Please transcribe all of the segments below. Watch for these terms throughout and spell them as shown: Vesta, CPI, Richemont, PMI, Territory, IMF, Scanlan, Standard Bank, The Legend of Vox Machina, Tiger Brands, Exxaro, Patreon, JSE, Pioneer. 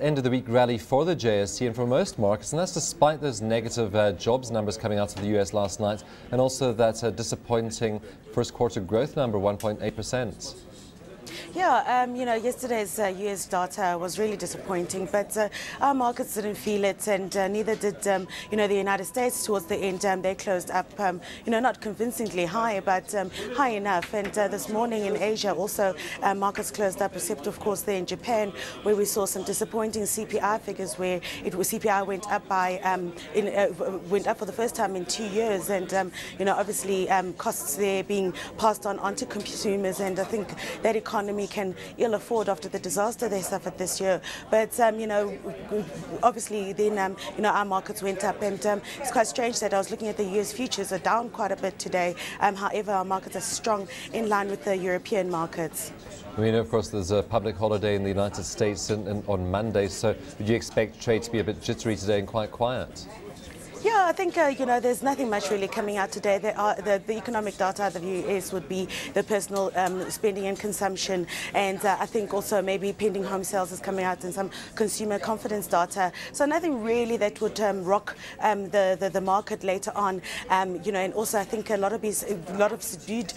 End of the week rally for the JSE and for most markets, and that's despite those negative jobs numbers coming out of the US last night, and also that disappointing first quarter growth number, 1.8%. Yeah, you know, yesterday's U.S. data was really disappointing, but our markets didn't feel it, and neither did, you know, the United States. Towards the end, they closed up, you know, not convincingly high, but high enough. And this morning in Asia, also markets closed up, except of course there in Japan, where we saw some disappointing CPI figures, where it was CPI went up by went up for the first time in 2 years, and you know, obviously costs there being passed on onto consumers, and I think that economy can ill afford after the disaster they suffered this year. But you know, obviously then you know, our markets went up, and it's quite strange that I was looking at the U.S. futures are down quite a bit today. However, our markets are strong in line with the European markets. I mean, of course, there's a public holiday in the United States and on Monday, so would you expect trade to be a bit jittery today and quite quiet? Yeah, I think, you know, there's nothing much really coming out today. There are the economic data out of the U.S. would be the personal spending and consumption, and I think also maybe pending home sales is coming out and some consumer confidence data. So nothing really that would rock the market later on, you know, and also I think a lot of subdued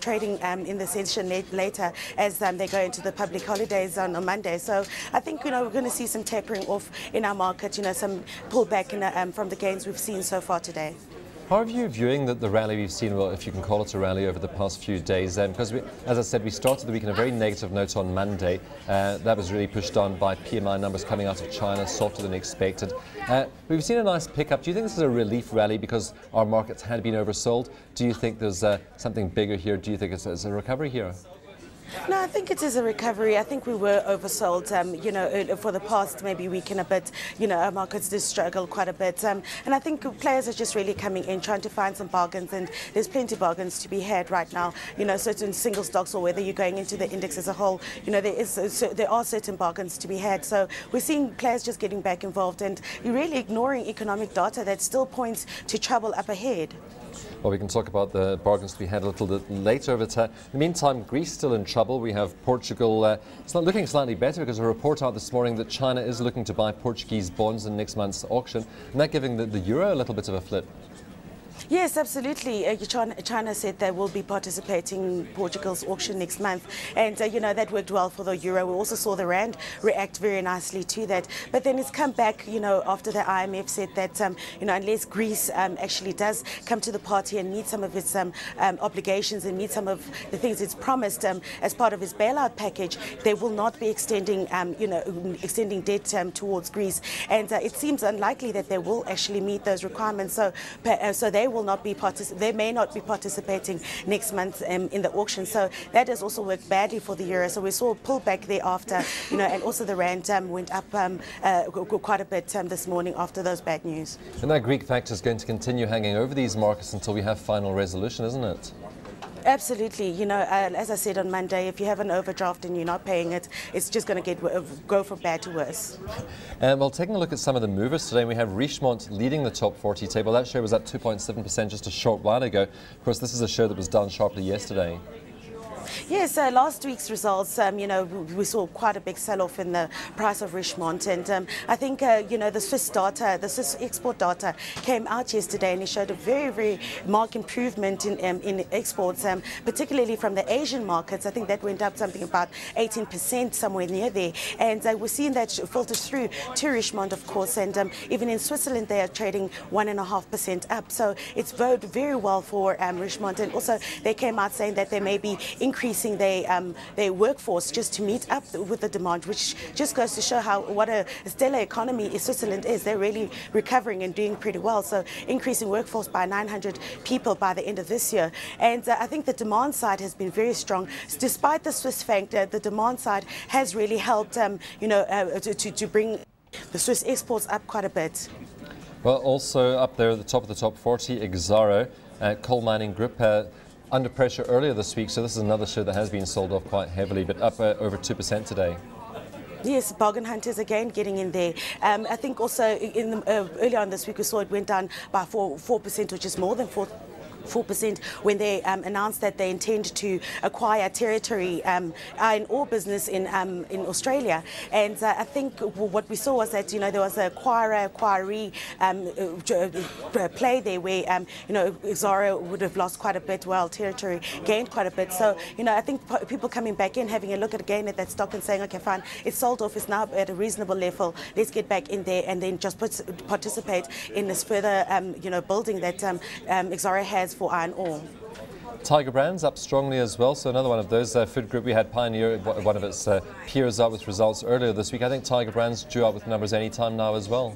trading in the session later as they go into the public holidays on Monday. So I think, you know, we're going to see some tapering off in our market, you know, some pullback in from the gains we've seen so far today. How are you viewing the rally we've seen, well, if you can call it a rally, over the past few days? Because, as I said, we started the week on a very negative note on Monday. That was really pushed on by PMI numbers coming out of China, softer than expected. We've seen a nice pickup. Do you think this is a relief rally because our markets had been oversold? Do you think there's something bigger here? Do you think it's a recovery here? No, I think it is a recovery. I think we were oversold, you know, for the past maybe week and a bit. You know, our markets did struggle quite a bit. And I think players are just really coming in, trying to find some bargains. And there's plenty of bargains to be had right now. You know, certain single stocks, or whether you're going into the index as a whole, you know, there are certain bargains to be had. So we're seeing players just getting back involved. And you're really ignoring economic data that still points to trouble up ahead. Well, we can talk about the bargains we had a little bit later. But in the meantime, Greece still in trouble. We have Portugal. It's not looking slightly better because a report out this morning that China is looking to buy Portuguese bonds in next month's auction, and that giving the euro a little bit of a flip. Yes, absolutely. China said they will be participating in Portugal's auction next month. And, you know, that worked well for the euro. We also saw the rand react very nicely to that. But then it's come back, you know, after the IMF said that, you know, unless Greece actually does come to the party and meet some of its obligations and meet some of the things it's promised as part of its bailout package, they will not be extending, you know, extending debt towards Greece. And it seems unlikely that they will actually meet those requirements. So they will not be participating next month in the auction. So that has also worked badly for the euro. So we saw a pullback thereafter, you know, and also the rand went up quite a bit this morning after those bad news. And that Greek factor is going to continue hanging over these markets until we have final resolution, isn't it? Absolutely. You know, as I said on Monday, if you have an overdraft and you're not paying it, it's just going to go from bad to worse. Well, taking a look at some of the movers today, we have Richemont leading the top 40 table. That share was up 2.7% just a short while ago. Of course, this is a share that was down sharply yesterday. Yes, last week's results, you know, we saw quite a big sell-off in the price of Richemont, and I think, you know, the Swiss data, the Swiss export data came out yesterday, and it showed a very, very marked improvement in exports, particularly from the Asian markets. I think that went up something about 18%, somewhere near there, and we're seeing that filter through to Richemont, of course, and even in Switzerland, they are trading 1.5% up, so it's bode very well for Richemont, and also they came out saying that they may be increasing their workforce just to meet up with the demand, which just goes to show what a stellar economy Switzerland is. They're really recovering and doing pretty well, so increasing workforce by 900 people by the end of this year. And I think the demand side has been very strong. Despite the Swiss factor, the demand side has really helped, you know, to bring the Swiss exports up quite a bit. Well, also up there at the top of the top 40, Exxaro, coal mining group, under pressure earlier this week, so this is another share that has been sold off quite heavily, but up over 2% today. Yes, bargain hunters again getting in there. I think also earlier on this week we saw it went down by 4%, which is more than 4%. 4% when they announced that they intend to acquire Territory iron ore business in Australia. And I think what we saw was that, you know, there was a acquiree play there where, you know, Exxaro would have lost quite a bit while Territory gained quite a bit. So, you know, I think people coming back in, having a look at again at that stock and saying, okay, fine, it's sold off, it's now at a reasonable level, let's get back in there and then just participate in this further, you know, building that Exxaro has for iron ore. Tiger Brands up strongly as well, so another one of those food group. We had Pioneer, one of its peers, up with results earlier this week. I think Tiger Brands due up with numbers any time now as well.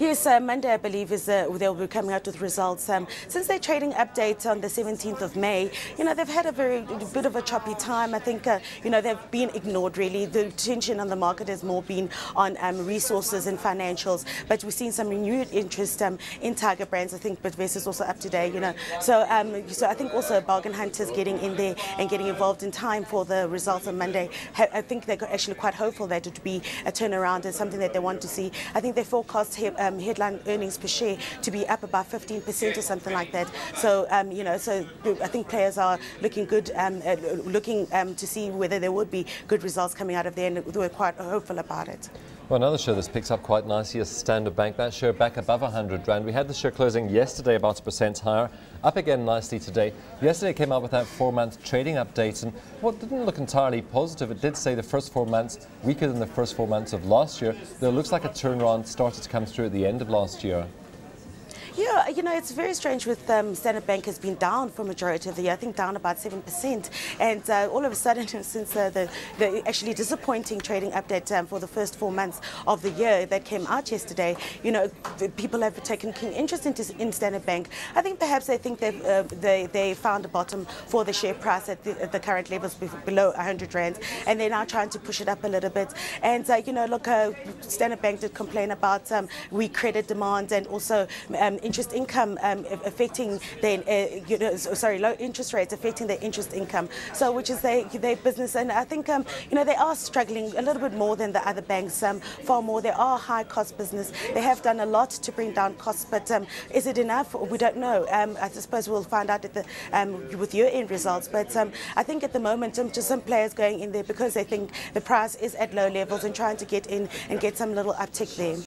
Yes, Monday I believe is they'll be coming out with results. Since their trading update on the 17th of May, you know, they've had a very bit of a choppy time. I think, you know, they've been ignored really. The attention on the market has more been on resources and financials, but we've seen some renewed interest in Tiger Brands. I think, but Vesta is also up today, you know. So, so I think also bargain hunters getting in there and getting involved in time for the results on Monday. I think they're actually quite hopeful that it would be a turnaround and something that they want to see. I think they forecast here headline earnings per share to be up about 15% or something like that. So, you know, so I think players are looking good, looking to see whether there would be good results coming out of there, and we're quite hopeful about it. Well, another share that picks up quite nicely is Standard Bank. That share back above 100 Rand. We had the share closing yesterday about 1% higher, up again nicely today. Yesterday came out with that 4-month trading update, and what didn't look entirely positive, it did say the first 4 months weaker than the first 4 months of last year, though it looks like a turnaround started to come through at the end of last year. Yeah, you know, it's very strange with Standard Bank has been down for majority of the year, I think down about 7%. And all of a sudden, since the actually disappointing trading update for the first 4 months of the year that came out yesterday, you know, people have taken keen interest in Standard Bank. I think perhaps they think they found a bottom for the share price at the current levels below 100 Rand, and they're now trying to push it up a little bit. And, you know, look, Standard Bank did complain about weak credit demand and also interest income affecting their, you know, sorry, low interest rates affecting their interest income, so which is their business. And I think, you know, they are struggling a little bit more than the other banks, far more. They are high-cost business. They have done a lot to bring down costs, but is it enough? We don't know. I suppose we'll find out at the, with year-end results, but I think at the moment, just some players going in there because they think the price is at low levels and trying to get in and get some little uptick there.